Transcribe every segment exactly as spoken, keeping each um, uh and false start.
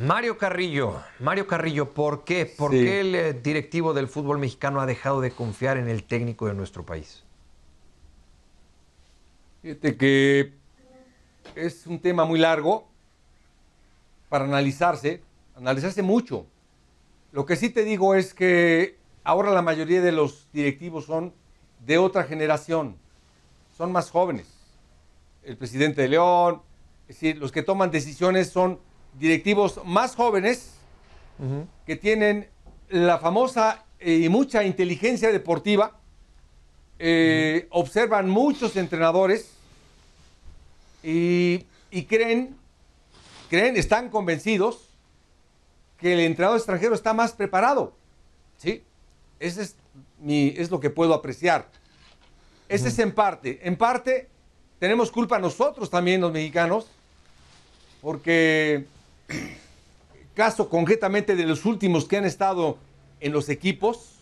Mario Carrillo, Mario Carrillo, ¿por qué? ¿Por sí. qué el directivo del fútbol mexicano ha dejado de confiar en el técnico de nuestro país? Fíjate que es un tema muy largo para analizarse, analizarse mucho. Lo que sí te digo es que ahora la mayoría de los directivos son de otra generación, son más jóvenes. El presidente de León, es decir, los que toman decisiones son directivos más jóvenes uh-huh. que tienen la famosa y eh, mucha inteligencia deportiva, eh, uh-huh. observan muchos entrenadores y, y creen, creen, están convencidos que el entrenador extranjero está más preparado. ¿Sí? Ese es, mi, es lo que puedo apreciar. Ese uh-huh. es en parte. En parte tenemos culpa nosotros también los mexicanos, porque caso concretamente de los últimos que han estado en los equipos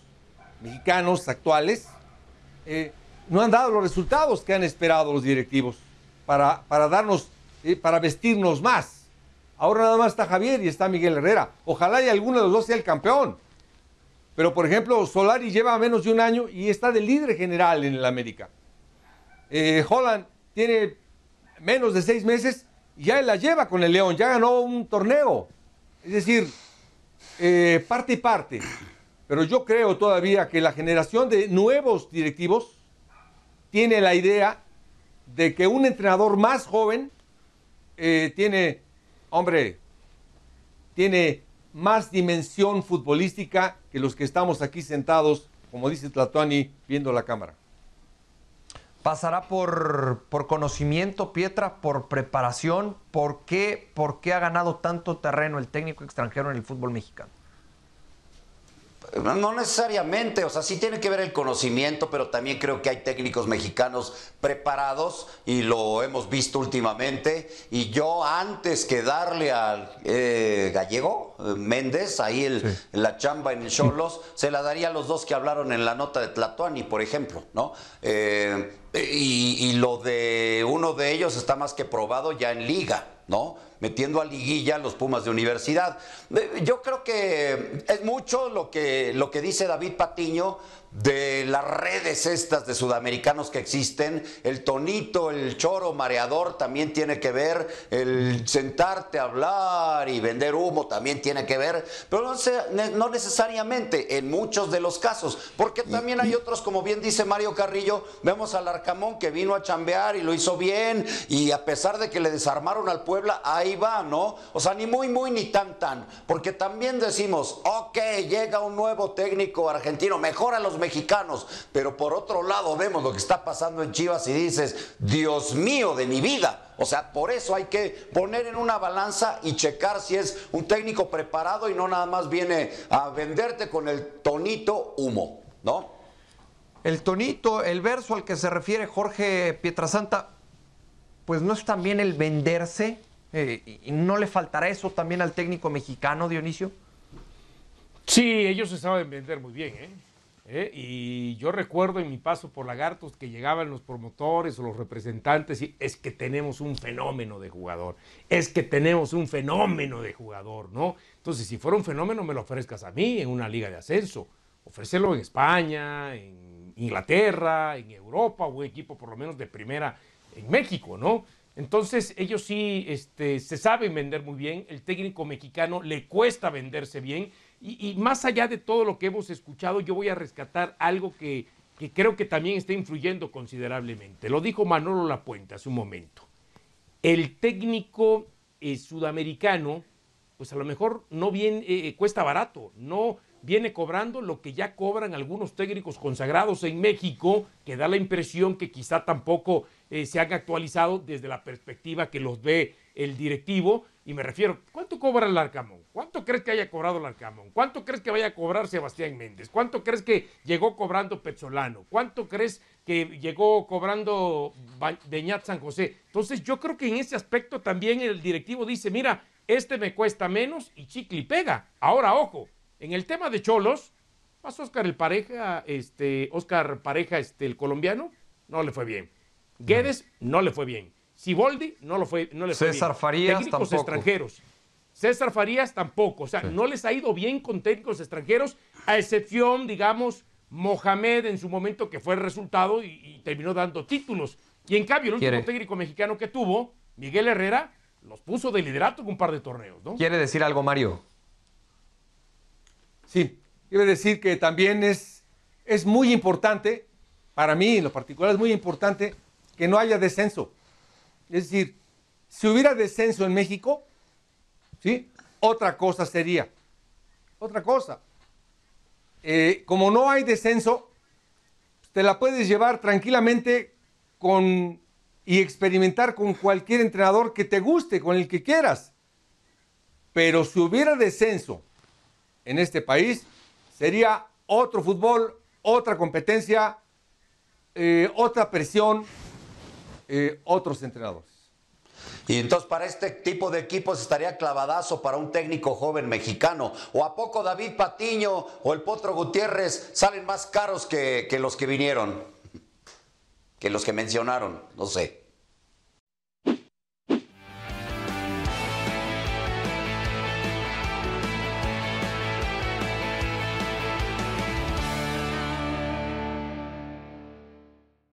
mexicanos actuales, eh, no han dado los resultados que han esperado los directivos para, para darnos, eh, para vestirnos más. Ahora nada más está Javier y está Miguel Herrera. Ojalá y alguno de los dos sea el campeón. Pero, por ejemplo, Solari lleva menos de un año y está de líder general en el América. Eh, Holland tiene menos de seis meses y ya la lleva con el León, ya ganó un torneo. Es decir, eh, parte y parte. Pero yo creo todavía que la generación de nuevos directivos tiene la idea de que un entrenador más joven eh, tiene, hombre, tiene más dimensión futbolística que los que estamos aquí sentados, como dice Tlatoani, viendo la cámara. ¿Pasará por, por conocimiento, Pietra, por preparación? ¿Por qué, ¿Por qué ha ganado tanto terreno el técnico extranjero en el fútbol mexicano? No necesariamente, o sea, sí tiene que ver el conocimiento, pero también creo que hay técnicos mexicanos preparados y lo hemos visto últimamente. Y yo antes que darle al eh, gallego, eh, Méndez, ahí el, sí. la chamba en el Cholos, sí. se la daría a los dos que hablaron en la nota de Tlatoani, por ejemplo, ¿no? Eh, y, y lo de uno de ellos está más que probado ya en Liga, ¿no? Metiendo a liguilla a los Pumas de Universidad. Yo creo que es mucho lo que, lo que dice David Patiño de las redes estas de sudamericanos que existen. El tonito, el choro mareador también tiene que ver, el sentarte a hablar y vender humo también tiene que ver, pero no, se, no necesariamente en muchos de los casos, porque también hay otros, como bien dice Mario Carrillo, vemos al Arcamón que vino a chambear y lo hizo bien, y a pesar de que le desarmaron al Puebla, ahí va, ¿no? O sea, ni muy, muy, ni tan, tan, porque también decimos, ok, llega un nuevo técnico argentino, mejora a los mexicanos, mexicanos, pero por otro lado vemos lo que está pasando en Chivas y dices, Dios mío de mi vida. O sea, por eso hay que poner en una balanza y checar si es un técnico preparado y no nada más viene a venderte con el tonito humo, ¿no? El tonito, el verso al que se refiere Jorge Pietrasanta, pues no es también el venderse, eh, y no le faltará eso también al técnico mexicano, Dionisio. Sí, ellos se saben vender muy bien, ¿eh? ¿Eh? Y yo recuerdo en mi paso por Lagartos que llegaban los promotores o los representantes y es que tenemos un fenómeno de jugador, es que tenemos un fenómeno de jugador, ¿no? Entonces, si fuera un fenómeno, me lo ofrezcas a mí en una liga de ascenso, ofrécelo en España, en Inglaterra, en Europa, o un equipo por lo menos de primera en México, ¿no? Entonces, ellos sí este, se saben vender muy bien, el técnico mexicano le cuesta venderse bien. Y, y más allá de todo lo que hemos escuchado, yo voy a rescatar algo que, que creo que también está influyendo considerablemente. Lo dijo Manolo Lapuente hace un momento. El técnico eh, sudamericano, pues a lo mejor no bien, eh, cuesta barato, no viene cobrando lo que ya cobran algunos técnicos consagrados en México, que da la impresión que quizá tampoco eh, se han actualizado desde la perspectiva que los ve el directivo. Y me refiero, ¿cuánto cobra el Arcamón? ¿Cuánto crees que haya cobrado el Arcamón? ¿Cuánto crees que vaya a cobrar Sebastián Méndez? ¿Cuánto crees que llegó cobrando Pezzolano? ¿Cuánto crees que llegó cobrando Beñat San José? Entonces yo creo que en ese aspecto también el directivo dice, mira, este me cuesta menos y chicle y pega. Ahora, ojo, en el tema de Cholos, pasó Oscar el Pareja, este, Oscar Pareja, este, el colombiano, no le fue bien. Guedes no le fue bien. Siboldi no, lo fue, no le fue bien. César Farías tampoco. Técnicos extranjeros. César Farías tampoco, o sea, sí. no les ha ido bien con técnicos extranjeros, a excepción, digamos, Mohamed en su momento, que fue el resultado y, y terminó dando títulos. Y en cambio, el último ¿Quiere? técnico mexicano que tuvo, Miguel Herrera, los puso de liderato con un par de torneos, ¿no? ¿Quiere decir algo, Mario? Sí, quiero decir que también es, es muy importante, para mí en lo particular es muy importante, que no haya descenso. Es decir, si hubiera descenso en México, ¿sí? otra cosa sería. Otra cosa. Eh, como no hay descenso, te la puedes llevar tranquilamente con, y experimentar con cualquier entrenador que te guste, con el que quieras. Pero si hubiera descenso en este país, sería otro fútbol, otra competencia, eh, otra presión, eh, otros entrenadores. Y entonces para este tipo de equipos estaría clavadazo para un técnico joven mexicano. ¿O a poco David Patiño o el Potro Gutiérrez salen más caros que, que los que vinieron? Que los que mencionaron, no sé.